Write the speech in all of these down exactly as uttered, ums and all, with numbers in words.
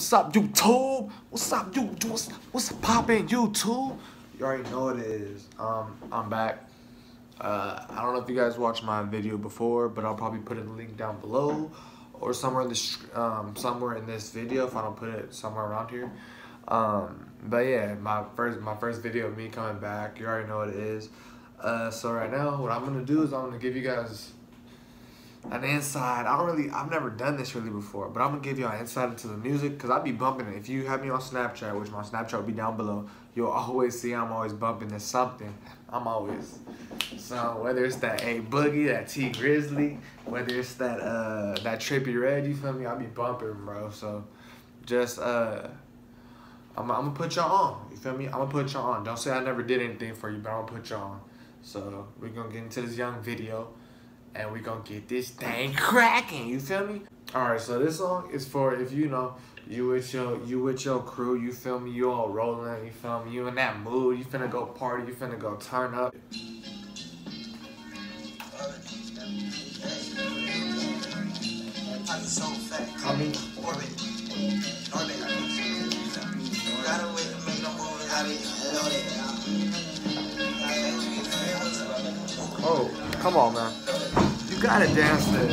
What's up, YouTube? What's up, YouTube? What's, what's poppin', YouTube? You already know it is. Um, I'm back. Uh, I don't know if you guys watched my video before, but I'll probably put a link down below or somewhere in this um somewhere in this video if I don't put it somewhere around here. Um, but yeah, my first my first video of me coming back. You already know what it is. Uh, so right now, what I'm gonna do is I'm gonna give you guys an inside. I don't really, I've never done this really before, but I'm gonna give y'all an insight into the music because I'd be bumping it. If you have me on Snapchat, which my Snapchat will be down below, you'll always see I'm always bumping to something. I'm always. So whether it's that A Boogie, that T Grizzly, whether it's that uh that Trippie Redd, you feel me? I'll be bumping, bro. So just uh, I'm, I'm gonna put y'all on. You feel me? I'm gonna put y'all on. Don't say I never did anything for you, but I'm gonna put y'all on. So we're gonna get into this young video. And we gonna get this thing cracking, you feel me? Alright, so this song is for if you know you with your you with your crew, you feel me, you all rolling, you feel me, you in that mood, you finna go party, you finna go turn up. I mean, oh, come on, man. You gotta dance this. You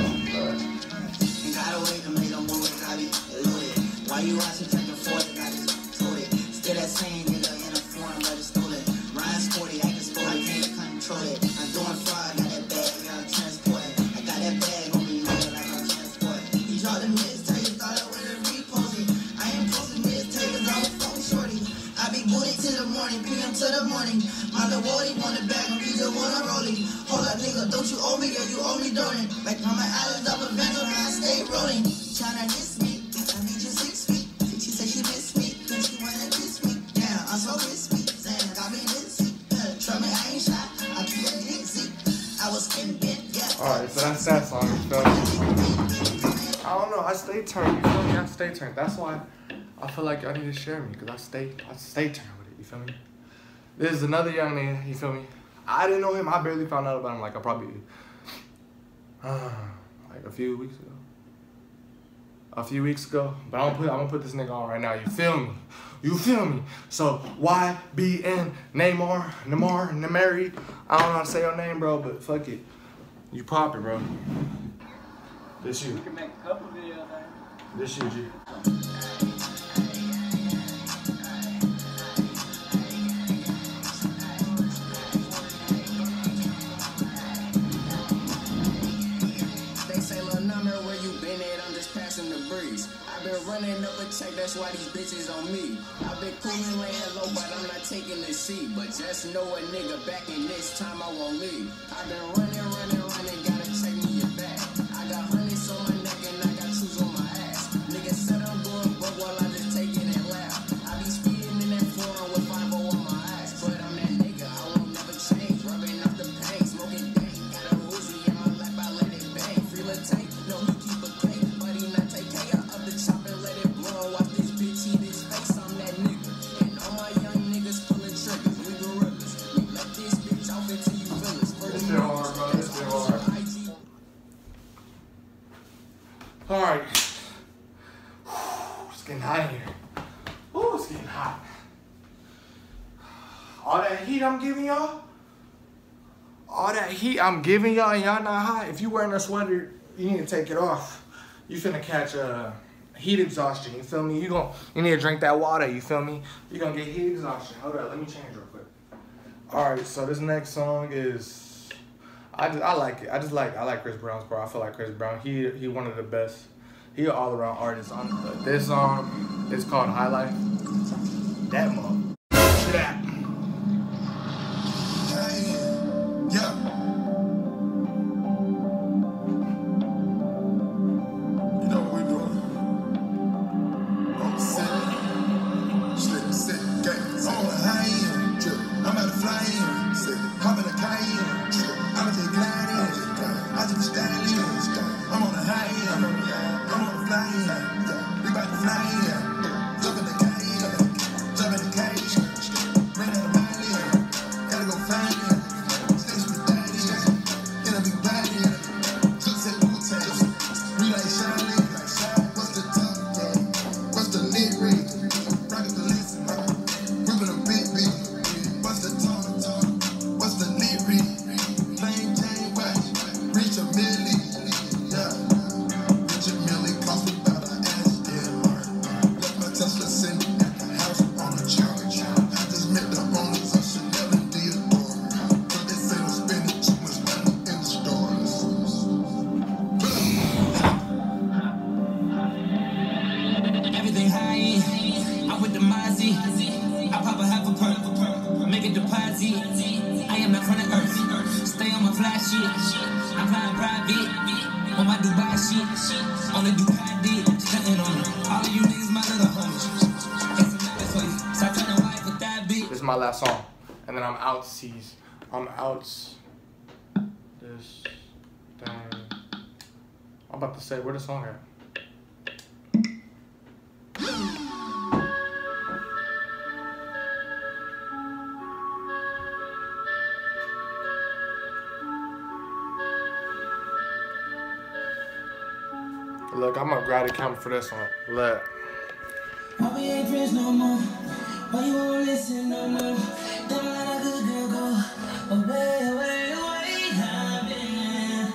gotta wait to make a move, I be loaded. Why you watching take the forty? I just told it. Still that same nigga in a form, I just stole it. Ryan sporty, I can sport, I can't control it. I'm doing fraud, got that bag, I'm transporting. I got that bag on me, nigga, like I'm transporting. You draw the miss, tell you thought I wouldn't reposing. I ain't posting this, tell you thought I was phone shorty. I be booty till the morning, P M till the morning. My little Woody want the bag, I'm either one or rolling. Hold up, nigga, don't you owe me, yo, you owe me, don't it? Like on my island up a vandal, I stay rolling. Tryna miss me, I need you six feet. She said she miss me, then she wanna kiss me. Yeah, I'm so miss me, saying got me dizzy. Try me, I ain't shy, I keep a dizzy. I was getting bent, yeah. Alright, so that's that song. So, I don't know, I stay turned, you feel me? I stay turned. That's why I feel like y'all need to share me, because I stay, I stay turned with it, you feel me? This is another young nigga, you feel me? I didn't know him. I barely found out about him like I probably uh, like a few weeks ago. A few weeks ago, but I'm gonna put I'm gonna put this nigga on right now. You feel me? You feel me? So Y B N Nahmir, Nahmir, Nahmir. I don't know how to say your name, bro, but fuck it. You pop it, bro. This you. You can make a couple videos. This you, G. Running up a check, that's why these bitches on me. I've been cooling, laying low, but I'm not taking the seat. But just know a nigga back in this time, I won't leave. I've been running, running, running, gotta check me your back. I got honeys on my neck and I got shoes on my ass. Nigga said I'm going broke while I just taking it loud. I be speeding in that forum with five oh on my eyes. But I'm that nigga, I won't never change. Rubbing up the pain, smoking dank. Got a Uzi in my lap, I let it bang. Feel a tank, no, he keep a crank. Buddy, not take care of the chopper. All right, it's getting hot in here. Ooh, it's getting hot. All that heat I'm giving y'all, all that heat I'm giving y'all and y'all not hot. If you wearing a sweater, you need to take it off. You finna catch a uh, heat exhaustion, you feel me? You gonna, you need to drink that water, you feel me? You're gonna get heat exhaustion. Hold up, let me change real quick. All right, so this next song is, I just, I like it. I just like I like Chris Brown's part. I feel like Chris Brown, he he one of the best. He an all around artist. On but this song is called High Life. That mom. Yeah. You know what we doing? I'm sitting, slick, sick, gang. So high in, trip. I'm about to fly in, sick. Hop in a Cayenne, trip. I'm just gliding, I just standing, I'm on a high end, I'm on a fly end, we about to fly end, jump in the cage, jump in the cage, high end. I'm with the Mozzie. I pop a half a perk, make a deposit. I am not from the earth. Stay on my fly shit. I'm flying private on my Dubai shit. On the Dubai dick, cutting on it. All of you niggas, my little homies. It's another for you. So I turn the wife with that bitch. This is my last song, and then I'm out. Seas. I'm out. This thing. I'm about to say, where the song at? Look, I'm gonna grab the camera for this one. Look. Why we ain't friends no more? Why you won't listen no more? Don't let a good girl go away, away, away. I've been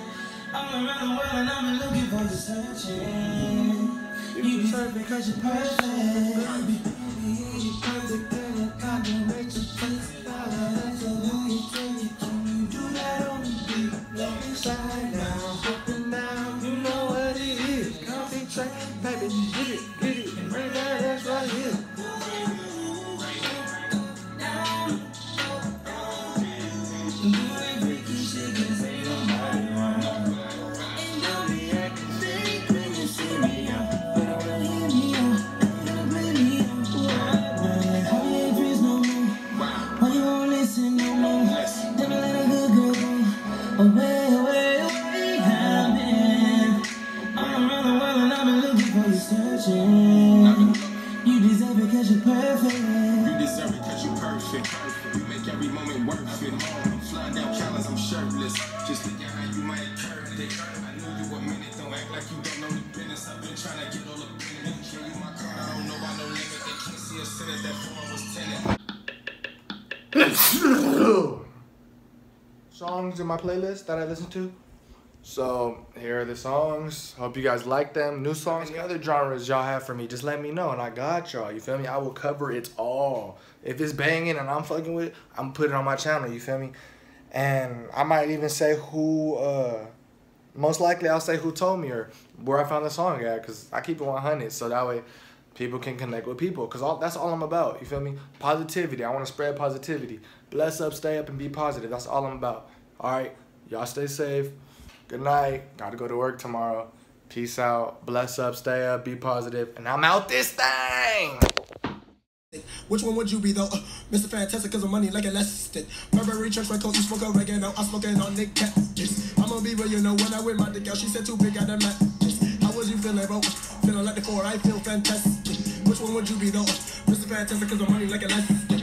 I'm around the world and I've been looking for the searching. You deserve it because you're perfect. You're perfect and I can't wait to see the power. That's all you take it from you. Do that on the beat. Love inside now. Baby, get it, get it, and bring that ass right here. Songs in my playlist that I listen to. So here are the songs. Hope you guys like them. New songs, any other genres y'all have for me, just let me know and I got y'all. You feel me? I will cover it all. If it's banging and I'm fucking with it, I'm putting it on my channel. You feel me? And I might even say who. Uh, most likely, I'll say who told me or where I found the song at, because I keep it one hundred. So that way, people can connect with people, because all that's all I'm about, you feel me? Positivity, I want to spread positivity. Bless up, stay up, and be positive. That's all I'm about. All right, y'all stay safe. Good night. Gotta go to work tomorrow. Peace out. Bless up, stay up, be positive, and I'm out this thing! Which one would you be, though? Uh, Mister Fantastic, because of money like a Lester. Burberry church, right, cause you smoke oregano. I'm smoking on Nick Cat. Yes. I'm gonna be real, you know, when I wear my dick out, she said too big, I done that. How was you feeling, bro? Feeling like the core, I feel fantastic. Which one would you be though? Mister Fantastic, cause the money like a license.